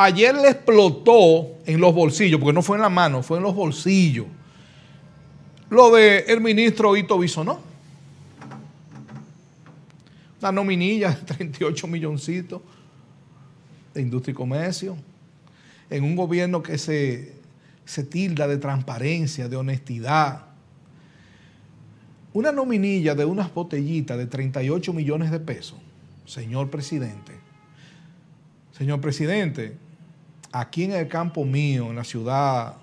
ayer le explotó en los bolsillos, porque no fue en la mano, fue en los bolsillos, lo de el ministro Ito Bisonó. Una nominilla de 38 milloncitos de Industria y Comercio, en un gobierno que se tilda de transparencia, de honestidad. Una nominilla de unas botellitas de 38 millones de pesos, señor presidente. Señor presidente, aquí en el campo mío, en la ciudad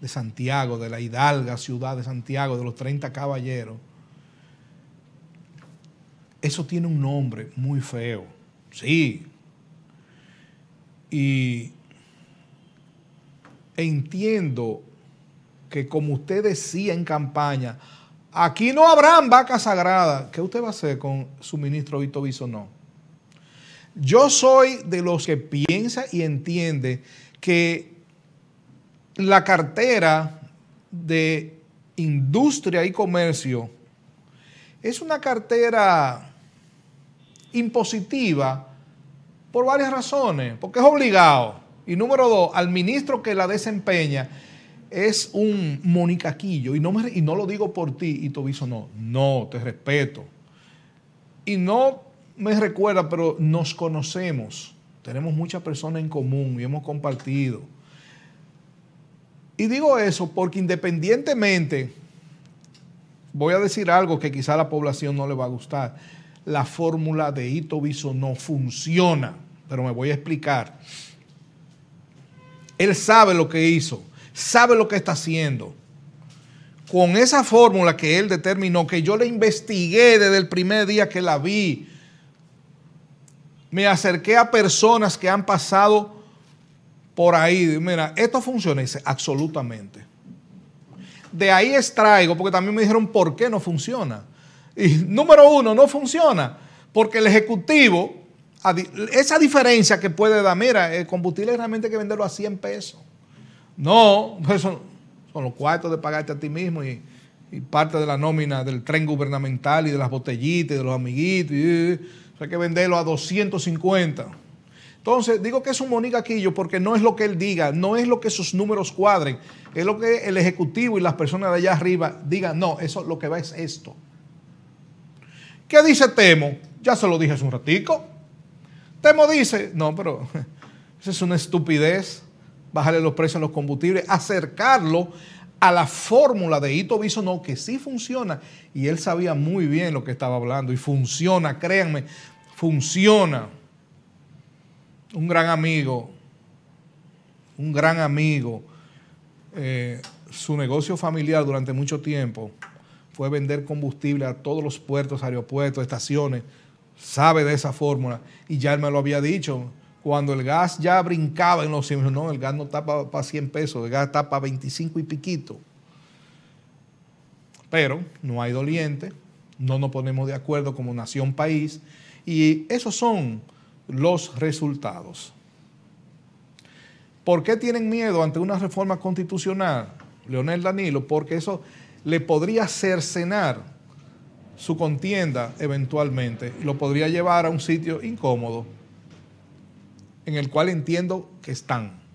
de Santiago, de la Hidalga, ciudad de Santiago, de los 30 caballeros, eso tiene un nombre muy feo, sí. Y entiendo que, como usted decía en campaña, aquí no habrán vacas sagradas. ¿Qué usted va a hacer con su ministro Ito Bisonó? Yo soy de los que piensa y entiende que la cartera de Industria y Comercio es una cartera impositiva por varias razones, porque es obligado. Y número dos, al ministro que la desempeña es un monicaquillo. Y no lo digo por ti, Ito Bisonó, no, te respeto. Y no me recuerda, pero nos conocemos. Tenemos muchas personas en común y hemos compartido. Y digo eso porque, independientemente, voy a decir algo que quizá a la población no le va a gustar. La fórmula de Ito Bisonó no funciona, pero me voy a explicar. Él sabe lo que hizo, sabe lo que está haciendo. Con esa fórmula que él determinó, que yo le investigué desde el primer día que la vi, me acerqué a personas que han pasado por ahí. Mira, esto funciona, dice, absolutamente. De ahí extraigo, porque también me dijeron por qué no funciona. Y número uno, no funciona porque el Ejecutivo, esa diferencia que puede dar, mira, el combustible realmente hay que venderlo a 100 pesos. No, pues son los cuartos de pagarte a ti mismo y parte de la nómina del tren gubernamental y de las botellitas y de los amiguitos. O sea, hay que venderlo a 250. Entonces, digo que es un monicaquillo porque no es lo que él diga, no es lo que sus números cuadren, es lo que el Ejecutivo y las personas de allá arriba digan, no, eso lo que va es esto. ¿Qué dice Temo? Ya se lo dije hace un ratico. Temo dice, no, pero eso es una estupidez, bajarle los precios a los combustibles, acercarlo a la fórmula de Ito Bisonó, que sí funciona, y él sabía muy bien lo que estaba hablando, y funciona, créanme, funciona. Un gran amigo, su negocio familiar durante mucho tiempo fue vender combustible a todos los puertos, aeropuertos, estaciones, sabe de esa fórmula, y ya él me lo había dicho, cuando el gas ya brincaba en los 100, no, el gas no está para 100 pesos, el gas está para 25 y piquito. Pero no hay doliente, no nos ponemos de acuerdo como nación país, y esos son los resultados. ¿Por qué tienen miedo ante una reforma constitucional, Leonel Danilo? Porque eso le podría cercenar su contienda eventualmente, lo podría llevar a un sitio incómodo en el cual entiendo que están.